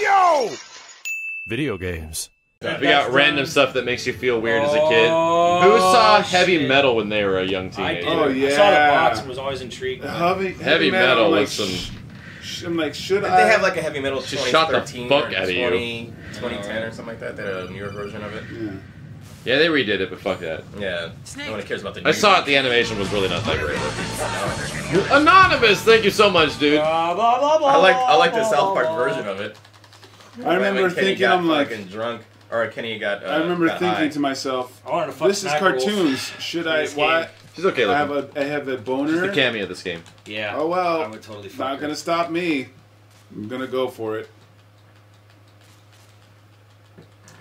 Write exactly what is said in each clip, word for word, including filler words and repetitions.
Yo! Video games. We got random stuff that makes you feel weird as a kid. Oh, Who saw Heavy shit. Metal when they were a young teenager? I oh, yeah. I saw the box and was always intrigued. Heavy, heavy, heavy metal, metal like, was some... Sh I'm like, should Did I... they have like a Heavy Metal just shot the fuck out of you. twenty ten or something like that? They had a newer version of it? Yeah. Yeah, they redid it, but fuck that. Yeah. No one cares about the I saw it, the animation was really not that great. Anonymous, thank you so much, dude. Blah, blah, blah, blah, I like I like the South Park version of it. I remember when Kenny thinking got I'm fucking like... drunk. Or Kenny got. Uh, I remember got thinking high. to myself, I to "This is cartoons. Wolf. Should I? Why? She's okay. I have a. I have a boner. She's the cameo of this game. Yeah. Oh well. I would totally fuck not her. gonna stop me. I'm gonna go for it.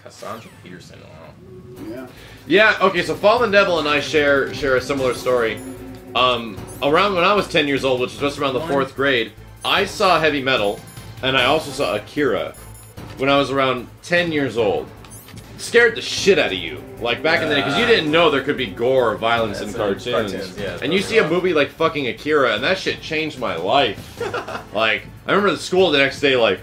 Cassandra Peterson. Wow. Yeah. Yeah. Okay. So Fallen Devil and I share share a similar story. Um, around when I was ten years old, which was just around the fourth grade, I saw Heavy Metal, and I also saw Akira when I was around ten years old. Scared the shit out of you, like back yeah. in the day, because you didn't know there could be gore or violence yeah, in cartoons. cartoons. Yeah, and you see wrong. a movie like fucking Akira, and that shit changed my life. Like, I remember the school the next day, like,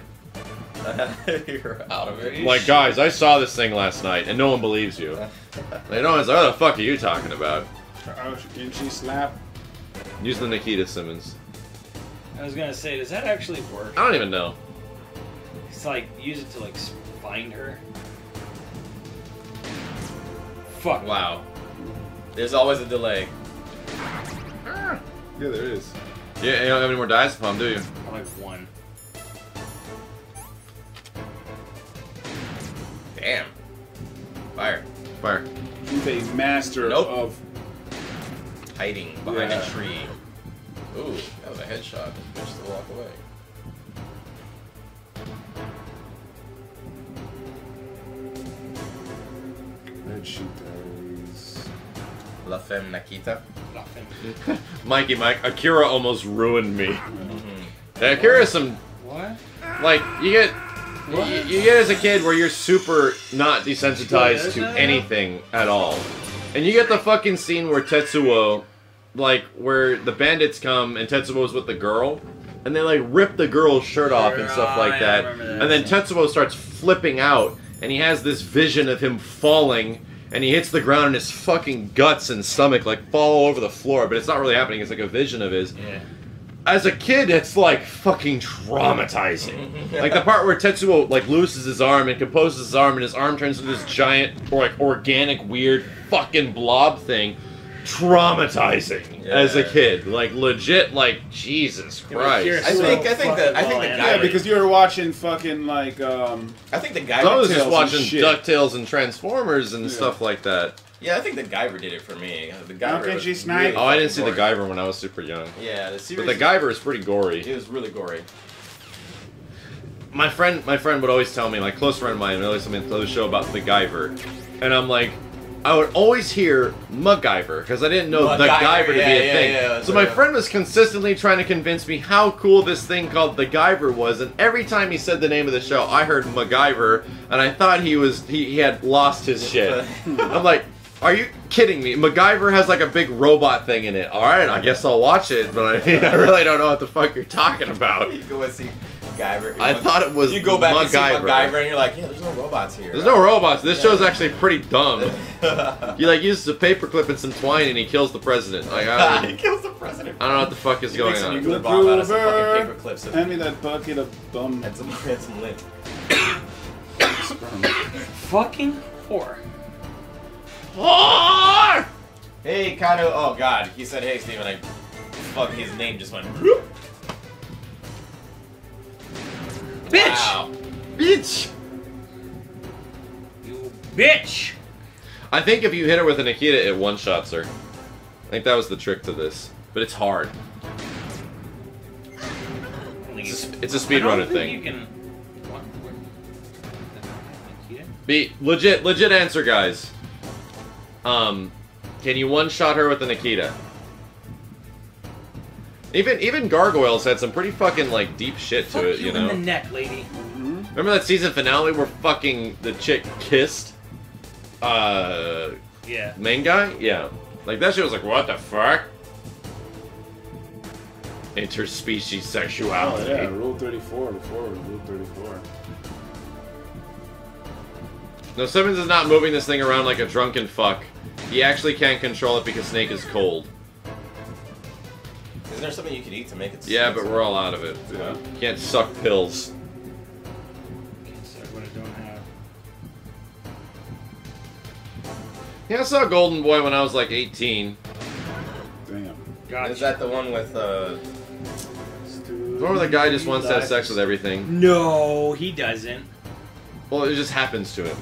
you're out of it. Like, guys, I saw this thing last night, and no one believes you. They don't. It's like, what the fuck are you talking about? Can she slap? Use the Nikita Simmons. I was gonna say, does that actually work? I don't even know. It's like use it to like find her. Fuck. Wow. There's always a delay. Yeah, there is. Yeah, you don't have any more dice upon, do you? I like one. Damn. Fire. Fire. He's a master nope. of hiding behind yeah. a tree. Ooh, that was a headshot. Just to walk away. She dies. La Femme Nikita. La Femme. Mikey Mike, Akira almost ruined me. Mm-hmm. Akira is some... What? Like, you get... What? You, you get as a kid where you're super not desensitized to anything at all. And you get the fucking scene where Tetsuo, like, where the bandits come and Tetsuo's with the girl, and they, like, rip the girl's shirt off and stuff like that. And then Tetsuo starts flipping out, and he has this vision of him falling, and he hits the ground and his fucking guts and stomach like fall over the floor, but it's not really happening, it's like a vision of his. Yeah. As a kid, it's like fucking traumatizing. Like the part where Tetsuo like loses his arm and composes his arm and his arm turns into this giant or like organic weird fucking blob thing. Traumatizing yeah. as a kid, like legit, like Jesus Christ. Yeah, I so think I think that I think the guy yeah, because you were watching fucking like um. I think the Guyver. I was just watching DuckTales and Transformers and yeah. stuff like that. Yeah, I think the Guyver did it for me. The Guyver. Okay, geez, really oh, I didn't see gory. the Guyver when I was super young. Yeah, the series. But the Guyver is pretty gory. It was really gory. My friend, my friend would always tell me, like close friend of mine, would always tell me to the show about the Guyver, and I'm like. I would always hear MacGyver, because I didn't know the Guyver to yeah, be a yeah, thing. Yeah, so right. my friend was consistently trying to convince me how cool this thing called the Guyver was, and every time he said the name of the show, I heard MacGyver, and I thought he was he, he had lost his shit. I'm like, are you kidding me? MacGyver has like a big robot thing in it. Alright, I guess I'll watch it, but I, mean, I really don't know what the fuck you're talking about. You go and see Guyver. I thought it was MacGyver. You go back and see MacGyver and you're like, yeah, there's no robots here. There's no robots. This yeah. show's actually pretty dumb. He like uses a paperclip and some twine and he kills the president. Like, I don't, he kills the president. I don't know what the fuck is he going on. Nuclear bomb out of some fucking paper clips. Hand me that bucket of bum. That's some, that's some lint. Fucking whore. Whore! Hey, Kano. Oh God, he said, "Hey, Steven." I fuck his name just went. Bitch! Wow. Bitch! You bitch! I think if you hit her with a Nikita, it one-shots her. I think that was the trick to this. But it's hard. It's a, it's a speedrunner thing. You can... Be legit, legit answer, guys. Um, can you one-shot her with a Nikita? Even even Gargoyles had some pretty fucking like deep shit to it, you know. Fuck you in the neck, lady. Remember that season finale where fucking the chick kissed, uh, yeah, main guy, yeah. Like that shit was like, what the fuck? interspecies sexuality. Oh, yeah, Rule thirty-four before Rule thirty-four. No, Simmons is not moving this thing around like a drunken fuck. He actually can't control it because Snake is cold. Isn't there something you could eat to make it? Yeah, but we're all out of it. Yeah. Can't suck pills. Can't suck what I don't have. Yeah, I saw Golden Boy when I was like eighteen. Damn. Gotcha. Is that the one with uh? Remember the guy just wants to have sex with everything? No, he doesn't. Well, it just happens to him.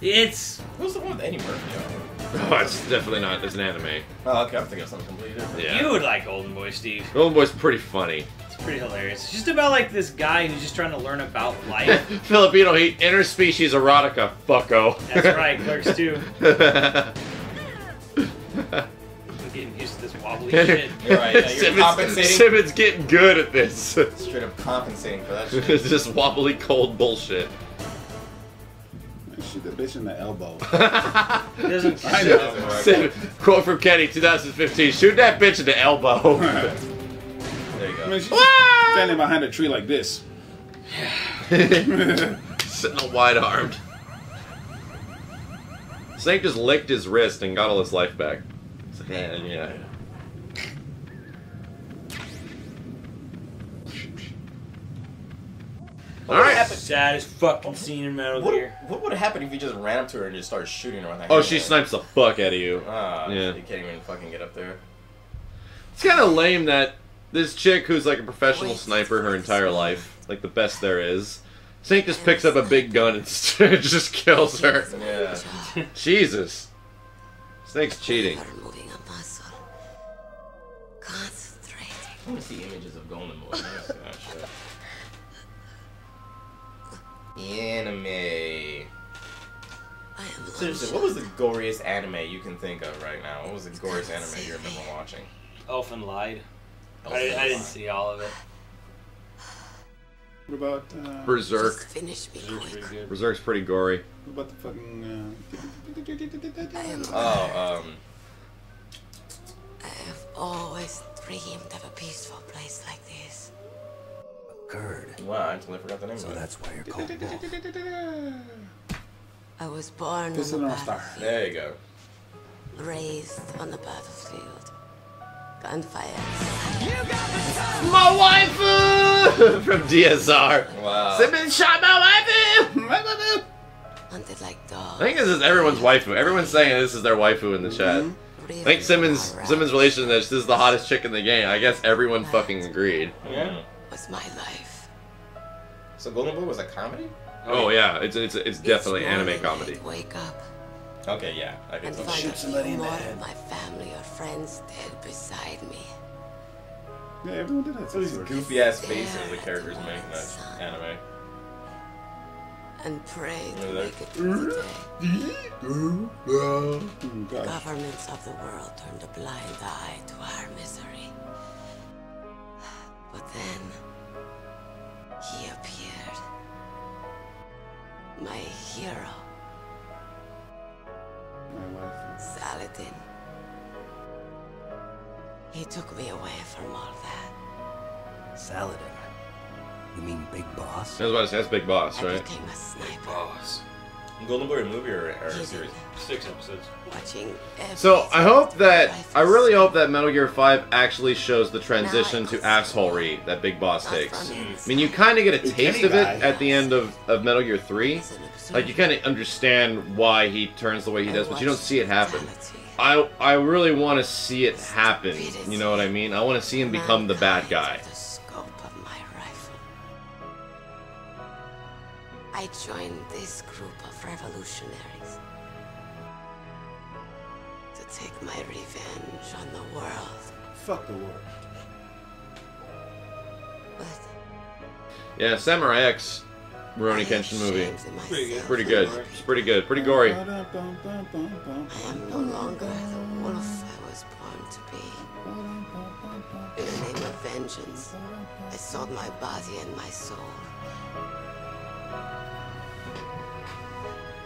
It's. Who's the one with Eddie Murphy? Oh, it's definitely not. It's an anime. Oh, okay. I'm thinking of something completely different. Yeah. You would like Golden Boy, Steve. Golden Boy's pretty funny. It's pretty hilarious. It's just about, like, this guy who's just trying to learn about life. Filipino heat, interspecies erotica, fucko. That's right, Clerks too. I'm getting used to this wobbly shit. You're right, yeah, you're Simmons, compensating. Simmons getting good at this. Straight up compensating for that shit. It's just wobbly, cold bullshit. Shoot the bitch in the elbow. It doesn't, I know. Doesn't work. Sim, quote from Kenny, two thousand fifteen. Shoot that bitch in the elbow. There you go. I mean, she's ah! standing behind a tree like this. Sitting all wide-armed. Snake just licked his wrist and got all his life back. It's like, man, yeah. All right. Saddest fucking scene in Metal what, Gear. What would have happened if you just ran up to her and just started shooting her? On that oh, she snipes the fuck out of you. Ah, yeah. You can't even fucking get up there. It's kind of lame that this chick who's like a professional Wait, sniper her entire life, like the best there is, Snake just picks up a big gun and just kills her. Yeah. Jesus. Snake's cheating. I want to see images of Golden Boy. Anime. Seriously, what was the goriest anime you can think of right now? What was the goriest anime you remember watching? Elfen Lied. Elfen I, I didn't see all of it. What about uh, Berserk? Finish me Berserk's, pretty good. Berserk's pretty gory. What about the fucking? Uh... Oh, um. I have always dreamed of a peaceful place like this. Curd. Wow, I totally forgot the name. So that's why you're called Wolf. I was born this on the battlefield. There you go. Raised on the battlefield. Gunfire. You got the time. My waifu from D S R. Wow. Simmons shot my waifu. Hunted like dogs. I think this is everyone's waifu. Everyone's saying this is their waifu in the chat. Mm-hmm. I think Simmons Simmons' relation to this, this is the hottest chick in the game. I guess everyone fucking agreed. Yeah. Was my life. So Golden Boy was a comedy? Oh, oh yeah, it's it's it's definitely anime comedy. Wake up. Okay, yeah, I can shoot somebody in the head. My family or friends dead beside me. Yeah, everyone did that. So these goofy ass faces the characters make in that anime. And pray to make it through the day. Governments of the world turned a blind eye to our misery. But then, he appeared. My hero. My wife. Saladin. He took me away from all that. Saladin? You mean Big Boss? That's what I said, that's Big Boss, right? I became a sniper. Big Boss. Golden Boy movie or, or series? Six episodes. Watching so I hope that I really hope that Metal Gear five actually shows the transition to assholery that Big Boss takes. I mean, you kind of get a taste of it at the end of, of Metal Gear three. Like you kind of understand why he turns the way he does, but you don't see it happen. I I really want to see it happen. You know what I mean? I want to see him become the bad guy. I joined this group of revolutionaries to take my revenge on the world. Fuck the world. What? Yeah, Samurai X, Rurouni Kenshin movie. Pretty good. Pretty good. It's pretty good. Pretty gory. I am no longer the wolf I was born to be. In the name of vengeance, I sold my body and my soul.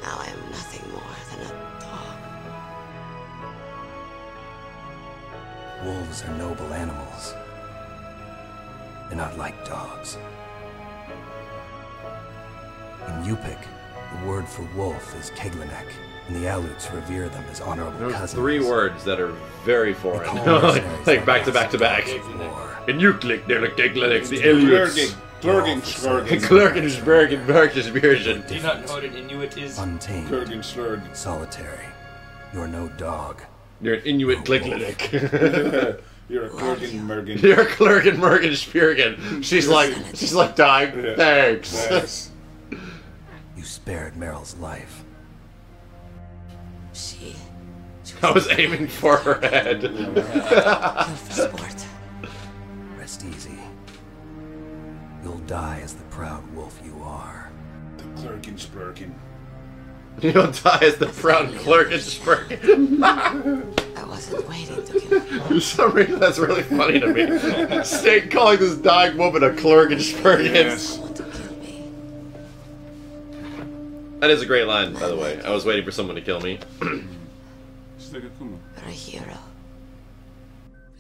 Now I am nothing more than a dog. Wolves are noble animals. They're not like dogs. In Yupik, the word for wolf is Keglenek, and the Aleuts revere them as honorable There's cousins. There's three words that are very foreign. like like back to back to back. In Yupik, they're like Keglenek, the Aleuts. Klergensberg and Bergensbergen. Do you not know what an Inuit is? Untamed. Klergensberg. Solitary. You're no dog. You're an Inuit no Kliglenik. You're a Klergenmergen. You're a Klergenmergenspirgen. She's like, she's like dying. Yeah. Thanks. Yes. You spared Meryl's life. She. she was I was aiming for her head. Sport. Rest easy. You'll die as the proud wolf you are. The Klergensbergen. You'll die as the proud Klergensbergen. I wasn't waiting to kill you. For some reason, that's really funny to me. Snake calling this dying woman a Klergensbergen. Yes. That is a great line, by the way. I was waiting for someone to kill me. You're a hero.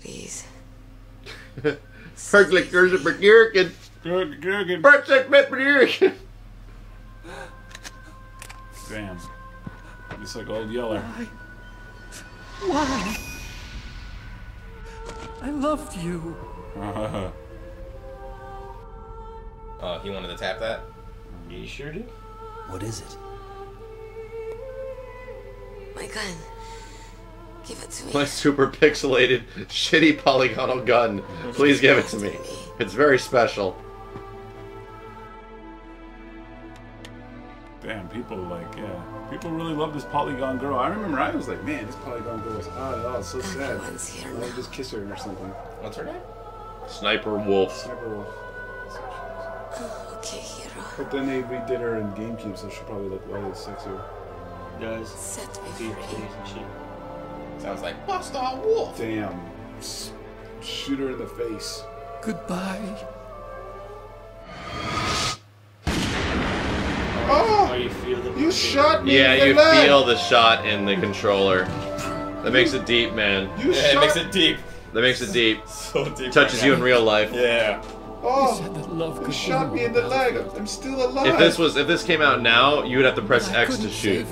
Please. Herglick, there's a McGurkin. Damn. It's like Old Yeller. Why? Why? I loved you. Oh, uh, he wanted to tap that? You sure did? What is it? My gun. Give it to me. My super pixelated, shitty polygonal gun. Please give it to me. It's very special. Damn, people like, yeah. People really love this polygon girl. I remember I was like, man, this polygon girl is hot at all. It's so sad. I would just kiss her or something. What's her name? Sniper Wolf. Sniper Wolf. Oh, okay, hero. But then they redid her in GameCube, so she'll probably look way sexier. Does. Set me free. Sounds like Buster Wolf. Damn. Shoot her in the face. Goodbye. Oh, you, feel the you shot me. Yeah, in the you leg. Feel the shot in the controller. That makes it deep, man. You yeah, shot it makes it deep. That makes it deep. So deep. Touches right you now. In real life. Yeah. Oh, you, love you shot me in the leg. I'm still alive. If this was, if this came out now, you would have to press I X to shoot.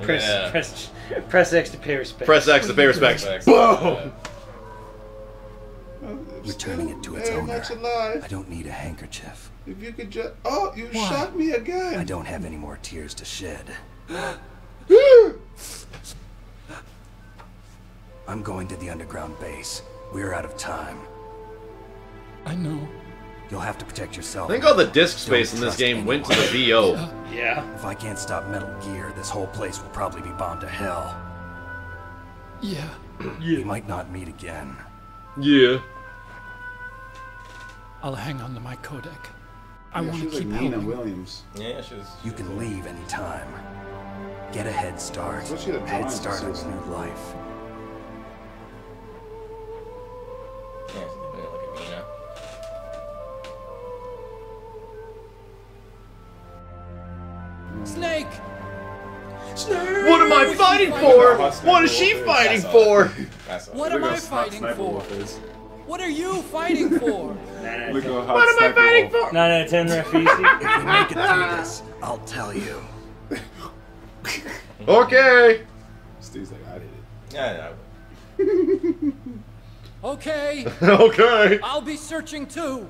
Press, yeah. press, press X to pay respects. Press X to pay respects. Boom. Returning it to its very owner. Much alive. I don't need a handkerchief. If you could just... Oh, you what? Shot me again! I don't have any more tears to shed. I'm going to the underground base. We're out of time. I know. You'll have to protect yourself. I think all the disk space in this game anyone. Went to the V O. Yeah. If I can't stop Metal Gear, this whole place will probably be bombed to hell. Yeah. yeah. We might not meet again. Yeah. I'll hang on to my codec. I yeah, want to keep like Nina Williams. Yeah, she's. She you can like... leave any time. Get a head start. A head start on a new life. Yeah, look at Nina. Snake! Snake! What am I fighting for? What is she fighting for? What am I fighting for? What are you fighting for? nine out of ten. What am I fighting for? nine out of ten, Rafisi. If you make it through this, I'll tell you. Okay. Steve's like, I did it. Yeah, I would. Okay. Okay. I'll be searching too.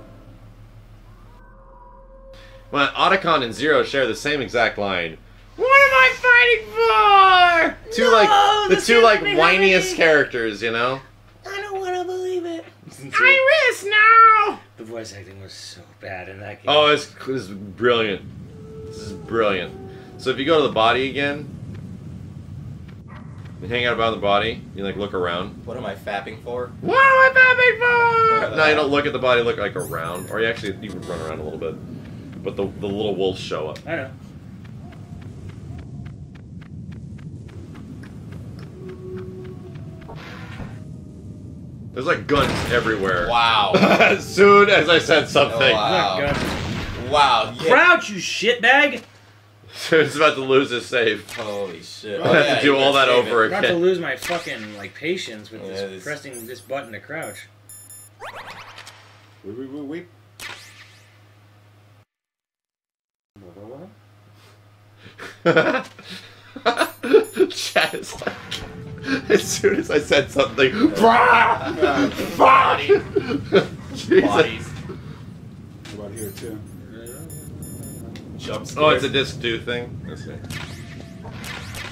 Well, Otacon and Zero share the same exact line. What am I fighting for? Two no, like the two like whiniest characters, you know. Iris, now. The voice acting was so bad in that game. Oh, it's, it's brilliant. This is brilliant. So if you go to the body again, you hang out about the body, you like look around. What am I fapping for? What am I fapping for? No, you don't look at the body, look like around. Or you actually, you can run around a little bit. But the, the little wolves show up. I know. There's like guns everywhere. Wow. As soon as I said something. Wow. Wow. Yeah. Crouch, you shitbag! Dude's about to lose his save. Holy shit. Oh, I have yeah, to do all that over it. again. I'm about to lose my fucking like patience with yeah, this, this pressing this button to crouch. Wait, wait, wait, wait. Chat is like, as soon as I said something, brah! Bodies! Jesus. Bodies. What about here, too? Jump oh, it's a disc two thing? That's it.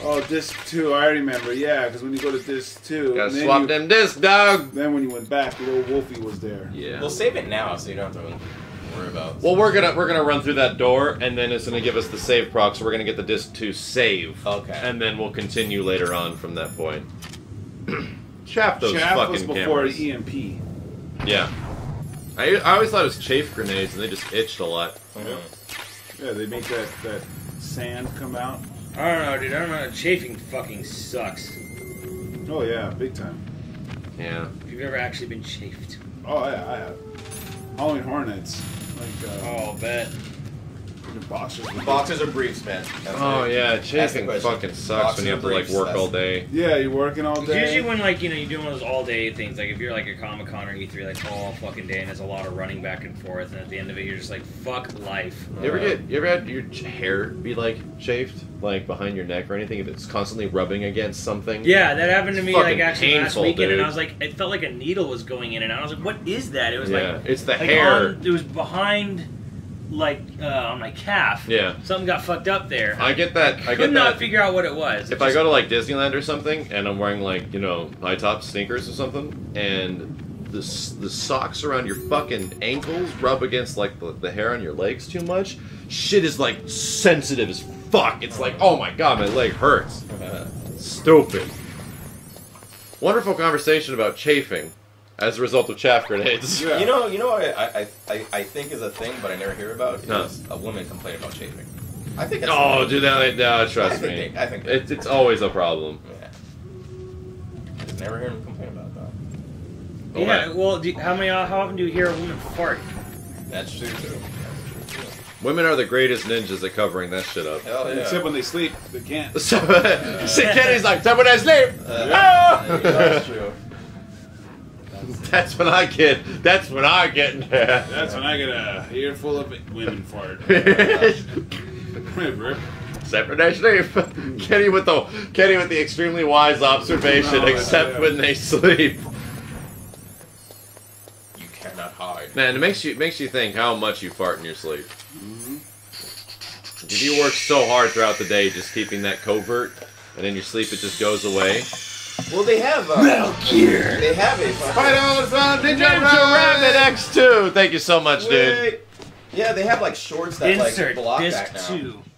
Oh, disc two, I remember, yeah, because when you go to disc two... Gotta swap you, them disc, dog! Then when you went back, little Wolfie was there. Yeah. We'll save it now, so you don't have to... About. Well, we're gonna we're gonna run through that door, and then it's gonna give us the save proc. So we're gonna get the disc to save. Okay. And then we'll continue later on from that point. Chaff those Chaff fucking was before cameras. E M P. Yeah. I I always thought it was chafe grenades, and they just itched a lot. Yeah. Yeah, they make that that sand come out. I don't know, dude. I don't know. Chafing fucking sucks. Oh yeah, big time. Yeah. If you've ever actually been chafed. Oh yeah, I have. Halloween Hornets. Like, uh, oh, bet. Boxers, boxers are briefs, man. That's oh it. Yeah, chafing fucking sucks boxers when you have to like work all day. Yeah, you're working all day. Usually when like you know you're doing those all day things, like if you're like a Comic Con or E three like all fucking day and there's a lot of running back and forth, and at the end of it you're just like fuck life. You ever get you ever had your hair be like chafed like behind your neck or anything if it's constantly rubbing against something? Yeah, that happened to me like actually painful, last weekend, dude. And I was like, it felt like a needle was going in, and I was like, what is that? It was yeah, like it's the like hair. On, it was behind. Like uh, on my calf, yeah. Something got fucked up there. I get that. I, I could get not that. figure out what it was. It if just... I go to like Disneyland or something, and I'm wearing like you know high top sneakers or something, and the the socks around your fucking ankles rub against like the, the hair on your legs too much. Shit is like sensitive as fuck. It's like oh my god, my leg hurts. Uh, stupid. Wonderful conversation about chafing. As a result of chaff grenades. Yeah. You know, you know what I, I, I, I think is a thing, but I never hear about. No. Is a woman complain about chafing. I think. That's oh, do that. No, trust I think me. They, I think it's it's always a problem. Yeah. I never hear them complain about that. But yeah. What? Well, do, how many? How often do you hear a woman fart? That's true too. Women are the greatest ninjas at covering that shit up. Hell yeah. Except when they sleep, they can't. So, uh, shit, Kenny's like, except when I sleep. Uh, yeah. Oh! That's true. That's when I get. That's when I get. That's when I get a earful of women fart. Remember, except for they sleep. Kenny with the Kenny with the extremely wise observation. No, except yeah. when they sleep. You cannot hide. Man, it makes you it makes you think how much you fart in your sleep. Mm-hmm. If you work so hard throughout the day, just keeping that covert, and in your sleep it just goes away. Well, they have uh, Metal Gear. They have a Ninja, Ninja Rabbit X two. Thank you so much, Wait. dude. Yeah, they have like shorts that Insert like block disc that now. Two.